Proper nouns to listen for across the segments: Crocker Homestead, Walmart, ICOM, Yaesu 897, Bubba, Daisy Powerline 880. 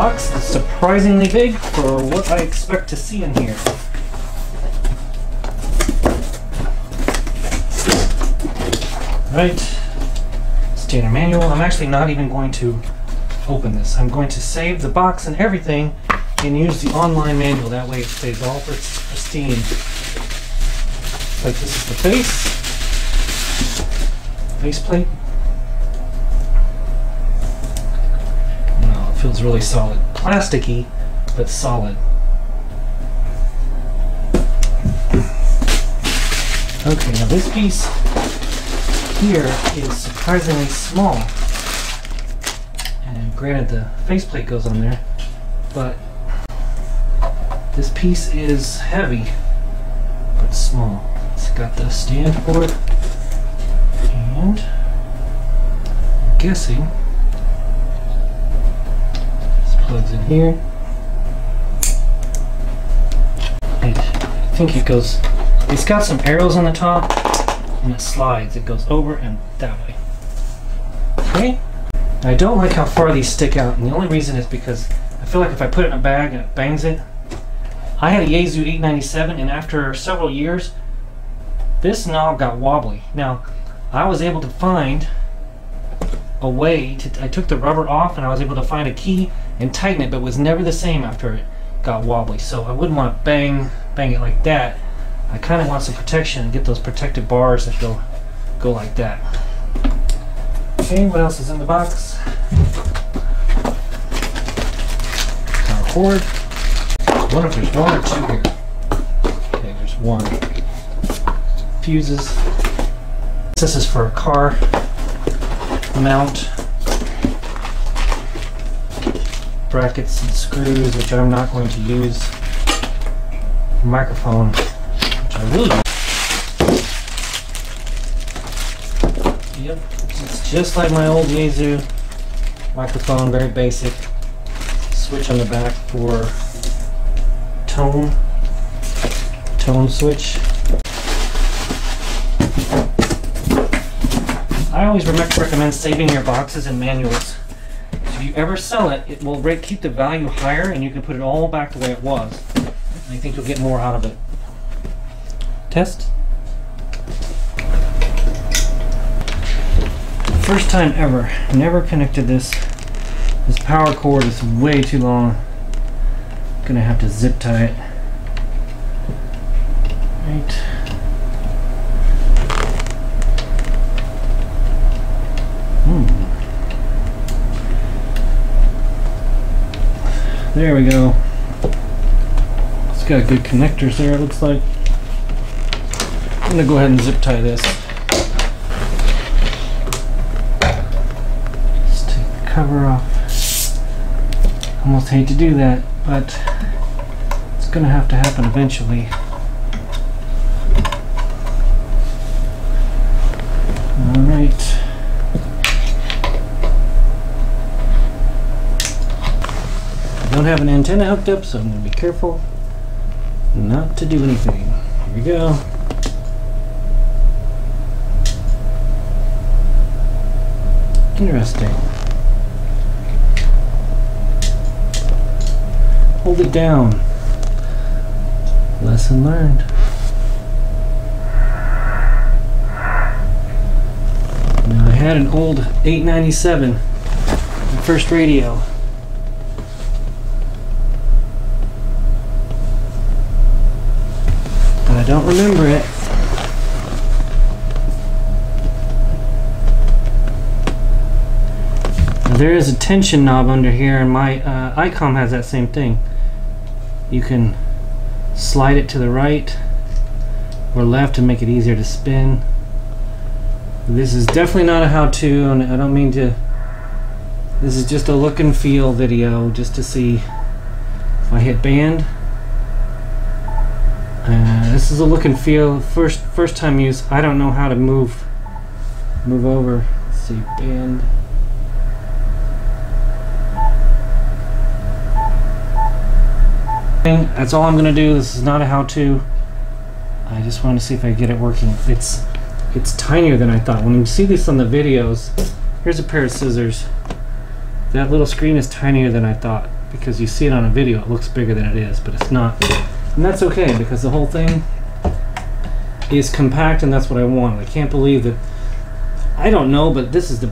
box is surprisingly big for what I expect to see in here. Right, standard manual. I'm actually not even going to open this. I'm going to save the box and everything and use the online manual. That way it stays all pristine. But this is the faceplate. No, it feels really solid. Plasticky, but solid. Okay, now this piece here is surprisingly small. And granted, the faceplate goes on there, but this piece is heavy, but small. It's got the stand for it, and I'm guessing this plugs in here. And I think it goes, it's got some arrows on the top, and it slides. It goes over and that way. Okay? I don't like how far these stick out, and the only reason is because I feel like if I put it in a bag and it bangs it. I had a Yaesu 897, and after several years, this knob got wobbly. Now, I was able to find a way to, I took the rubber off and I was able to find a key and tighten it, but it was never the same after it got wobbly. So I wouldn't want to bang it like that. I kind of want some protection and get those protective bars that go like that. Okay, what else is in the box? Our cord. I wonder if there's one or two here. Okay, there's one. Fuses. This is for a car mount. Brackets and screws, which I'm not going to use. Microphone, which I will use. Yep, it's just like my old Yaesu microphone, very basic. Switch on the back for tone switch. I always recommend saving your boxes and manuals. If you ever sell it, it will keep the value higher and you can put it all back the way it was. I think you'll get more out of it. Test. First time ever. Never connected this. This power cord is way too long. Gonna have to zip tie it. Right. There we go. It's got good connectors there, it looks like. I'm gonna go ahead and zip tie this. Just take the cover off. Almost hate to do that, but it's going to have to happen eventually. All right. I don't have an antenna hooked up, so I'm going to be careful not to do anything. Here we go. Interesting. Hold it down. Lesson learned. Now I had an old 897, my first radio. But I don't remember it. Now there is a tension knob under here, and my ICOM has that same thing. You can slide it to the right or left to make it easier to spin. This is definitely not a how-to, and I don't mean to. This is just a look and feel video, just to see if I hit band. This is a look and feel, first time use. I don't know how to move over. Let's see, band. That's all I'm gonna do. This is not a how-to. I just wanted to see if I could get it working. It's tinier than I thought. When you see this on the videos, here's a pair of scissors. That little screen is tinier than I thought. because you see it on a video, it looks bigger than it is, but it's not. And that's okay, because the whole thing is compact, and that's what I wanted. I can't believe that, I don't know, but this is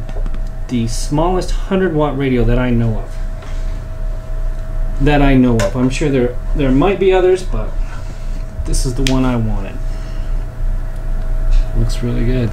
the smallest 100-watt radio that I know of. I'm sure there might be others, but this is the one I wanted. Looks really good.